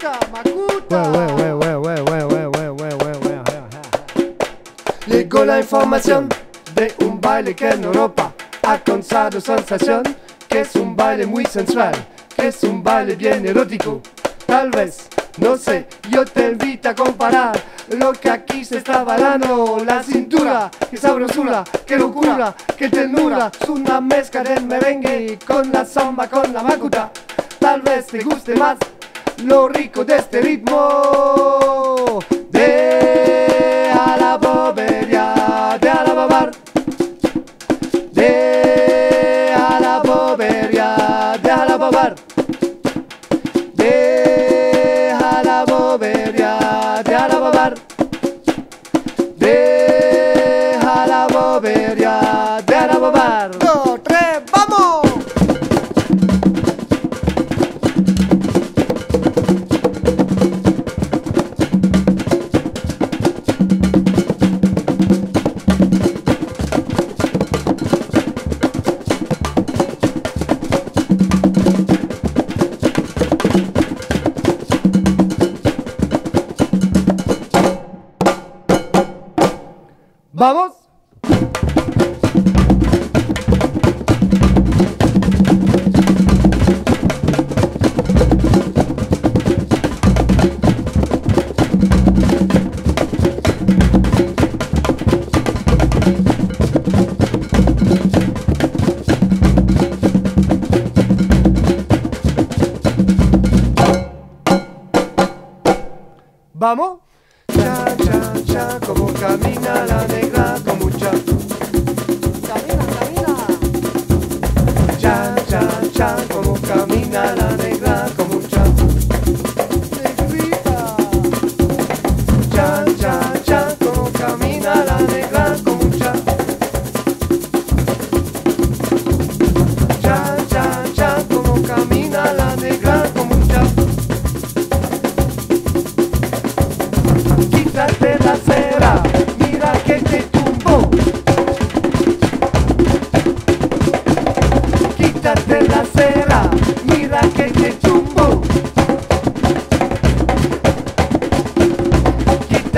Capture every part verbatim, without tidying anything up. Macuta, Macuta. Ouais, ouais, ouais, ouais, ouais, ouais, ouais, ouais, ouais, ouais. Llegó la información de un baile que en Europa ha causado sensación, que es un baile muy sensual, que es un baile bien erótico. Tal vez, no sé, yo te invito a comparar lo que aquí se está bailando. La cintura, qué sabrosura, qué locura, qué ternura. Es una mezcla del merengue con la samba, con la macuta. Tal vez te guste más lo rico de este ritmo. De a la bobería, de a la babar. De a la bobería, de a la babar. De a la bobería, de a la babar. De a la bobería, de a la babar. Dos, tres, vamos. ¡Vamos! ¿Vamos? Cha, cha, cha, como camina la negra con mucha salida, salida. Cha, cha, cha, como camina la negra con mucha negrita. Cha, cha, cha, como camina la negra con mucha. Cha, cha, cha, como camina la negra con mucha. Quítate la cera, mira que te tumbó. Quítate la cera, mira que te tumbó.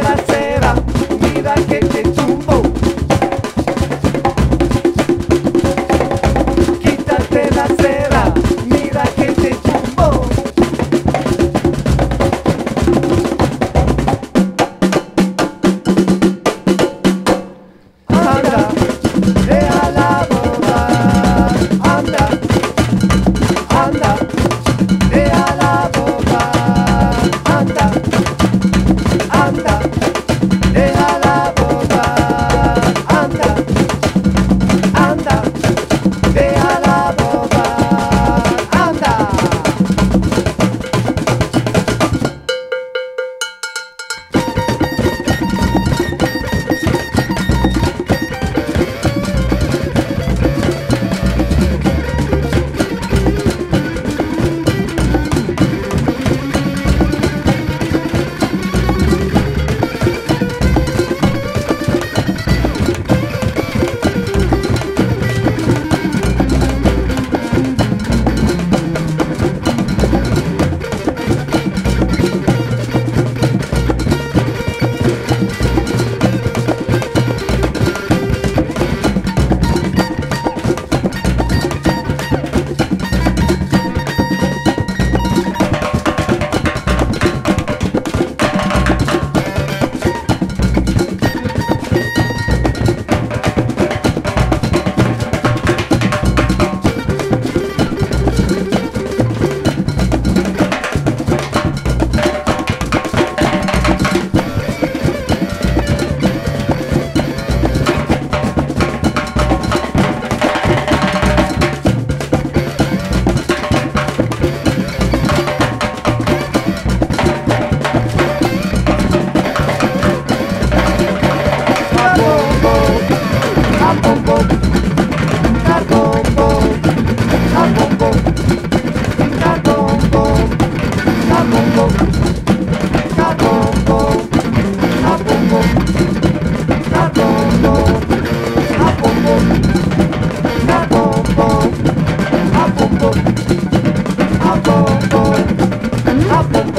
la cera, mira que te tumbó. Quítate la cera, mira que te tumbó. Up,